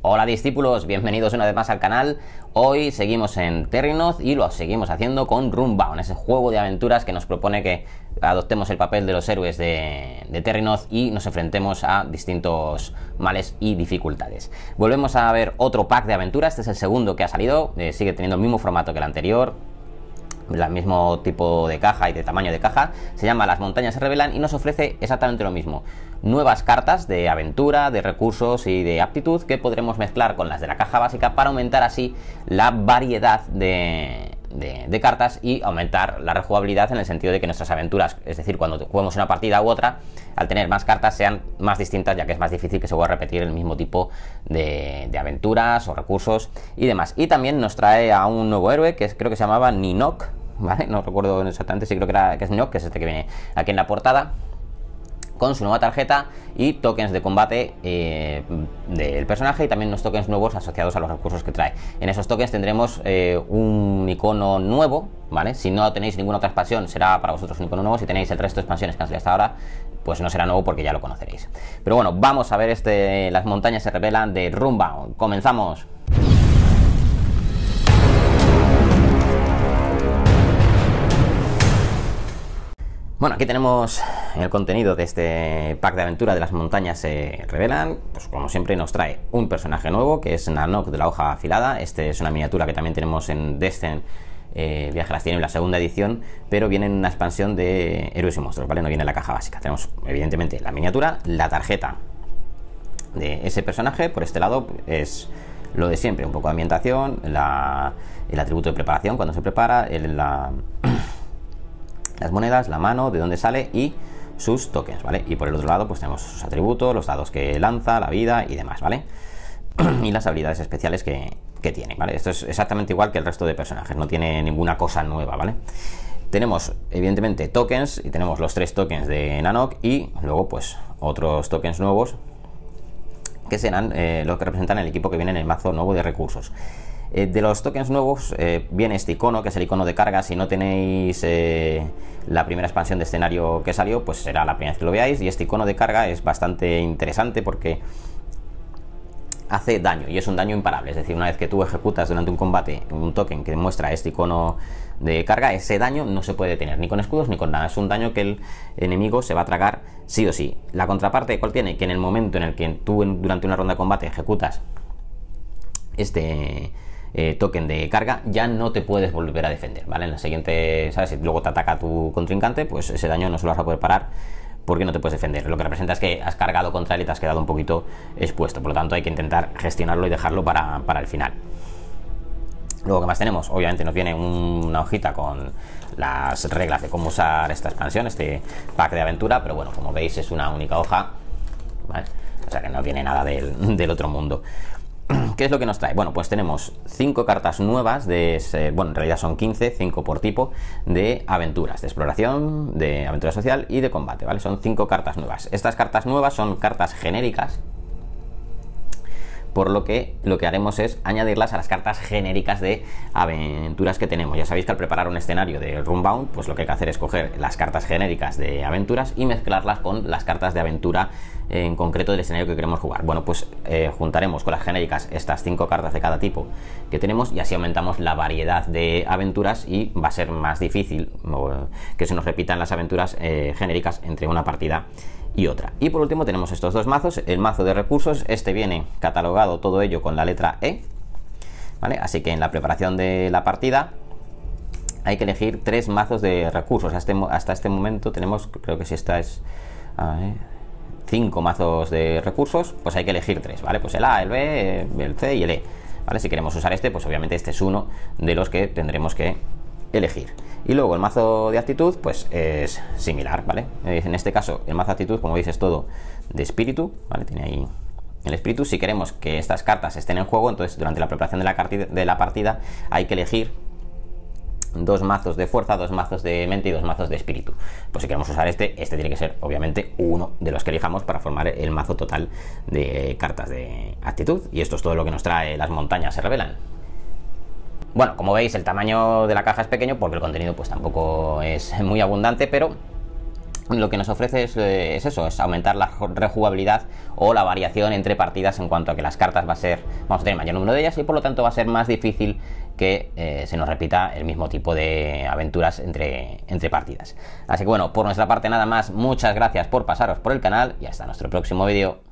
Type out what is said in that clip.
Hola discípulos, bienvenidos una vez más al canal. Hoy seguimos en Terrinoth y lo seguimos haciendo con Runebound, ese juego de aventuras que nos propone que adoptemos el papel de los héroes de Terrinoth y nos enfrentemos a distintos males y dificultades. Volvemos a ver otro pack de aventuras, este es el segundo que ha salido, sigue teniendo el mismo formato que el anterior, el mismo tipo de caja y de tamaño de caja. Se llama Las Montañas se rebelan y nos ofrece exactamente lo mismo. Nuevas cartas de aventura, de recursos y de aptitud que podremos mezclar con las de la caja básica para aumentar así la variedad de cartas y aumentar la rejugabilidad, en el sentido de que nuestras aventuras, es decir, cuando juguemos una partida u otra, al tener más cartas sean más distintas, ya que es más difícil que se vuelva a repetir el mismo tipo de aventuras o recursos y demás. Y también nos trae a un nuevo héroe que creo que se llamaba Narnok, ¿vale? No recuerdo exactamente, sí creo que era, que es Narnok, que es este que viene aquí en la portada, con su nueva tarjeta y tokens de combate del personaje, y también unos tokens nuevos asociados a los recursos que trae. En esos tokens tendremos un icono nuevo, ¿vale? Si no tenéis ninguna otra expansión será para vosotros un icono nuevo, si tenéis el resto de expansiones que han salido hasta ahora pues no será nuevo porque ya lo conoceréis. Pero bueno, vamos a ver Las Montañas se rebelan de Runebound. ¡Comenzamos! Bueno, aquí tenemos el contenido de este pack de aventura de Las Montañas se rebelan. Pues como siempre nos trae un personaje nuevo, que es Narnok de la hoja afilada. Este es una miniatura que también tenemos en Descent, Viaje a las Tinieblas, la segunda edición, pero viene en una expansión de héroes y monstruos, ¿vale? No viene en la caja básica. Tenemos evidentemente la miniatura, la tarjeta de ese personaje. Por este lado es lo de siempre, un poco de ambientación, el atributo de preparación cuando se prepara, las monedas, la mano, de dónde sale y sus tokens, ¿vale? Y por el otro lado pues tenemos sus atributos, los dados que lanza, la vida y demás, ¿vale? Y las habilidades especiales que tiene, ¿vale? Esto es exactamente igual que el resto de personajes, no tiene ninguna cosa nueva, ¿vale? Tenemos evidentemente tokens y tenemos los 3 tokens de Narnok y luego pues otros tokens nuevos que serán los que representan el equipo que viene en el mazo nuevo de recursos. De los tokens nuevos viene este icono, que es el icono de carga. Si no tenéis la primera expansión de escenario que salió, pues será la primera vez que lo veáis, y este icono de carga es bastante interesante porque hace daño, y es un daño imparable. Es decir, una vez que tú ejecutas durante un combate un token que muestra este icono de carga, ese daño no se puede detener ni con escudos ni con nada, es un daño que el enemigo se va a tragar sí o sí. La contraparte, ¿cuál tiene? Que en el momento en el que tú durante una ronda de combate ejecutas este token de carga, ya no te puedes volver a defender, ¿vale? En la siguiente, ¿sabes? Si luego te ataca tu contrincante, pues ese daño no se lo vas a poder parar porque no te puedes defender. Lo que representa es que has cargado contra él y te has quedado un poquito expuesto, por lo tanto hay que intentar gestionarlo y dejarlo para el final. Luego, ¿qué más tenemos? Obviamente nos viene una hojita con las reglas de cómo usar esta expansión, este pack de aventura, pero bueno, como veis es una única hoja, ¿vale? O sea que no viene nada del otro mundo. ¿Qué es lo que nos trae? Bueno, pues tenemos 5 cartas nuevas bueno, en realidad son 15, 5 por tipo, de aventuras, de exploración, de aventura social y de combate, ¿vale? Son 5 cartas nuevas. Estas cartas nuevas son cartas genéricas, por lo que haremos es añadirlas a las cartas genéricas de aventuras que tenemos. Ya sabéis que al preparar un escenario de Runebound, pues lo que hay que hacer es coger las cartas genéricas de aventuras y mezclarlas con las cartas de aventura en concreto del escenario que queremos jugar. Bueno, pues juntaremos con las genéricas estas 5 cartas de cada tipo que tenemos, y así aumentamos la variedad de aventuras, y va a ser más difícil que se nos repitan las aventuras genéricas entre una partida y otra. Y por último tenemos estos 2 mazos, el mazo de recursos, este viene catalogado todo ello con la letra E, ¿vale? Así que en la preparación de la partida hay que elegir 3 mazos de recursos. Hasta este momento tenemos, creo que si esta es 5 mazos de recursos, pues hay que elegir 3, ¿vale? Pues el A, el B, el C y el E, ¿vale? Si queremos usar este, pues obviamente este es uno de los que tendremos que elegir. Y luego el mazo de actitud pues es similar, ¿vale? En este caso el mazo de actitud, como veis, es todo de espíritu, ¿vale? Tiene ahí el espíritu. Si queremos que estas cartas estén en juego, entonces durante la preparación de la partida hay que elegir 2 mazos de fuerza, 2 mazos de mente y 2 mazos de espíritu. Pues si queremos usar este tiene que ser obviamente uno de los que elijamos para formar el mazo total de cartas de actitud. Y esto es todo lo que nos trae Las Montañas se rebelan. Bueno, como veis, el tamaño de la caja es pequeño porque el contenido pues tampoco es muy abundante, pero lo que nos ofrece es eso, es aumentar la rejugabilidad o la variación entre partidas en cuanto a que las cartas vamos a tener mayor número de ellas y por lo tanto va a ser más difícil que se nos repita el mismo tipo de aventuras entre partidas. Así que bueno, por nuestra parte nada más, muchas gracias por pasaros por el canal y hasta nuestro próximo vídeo.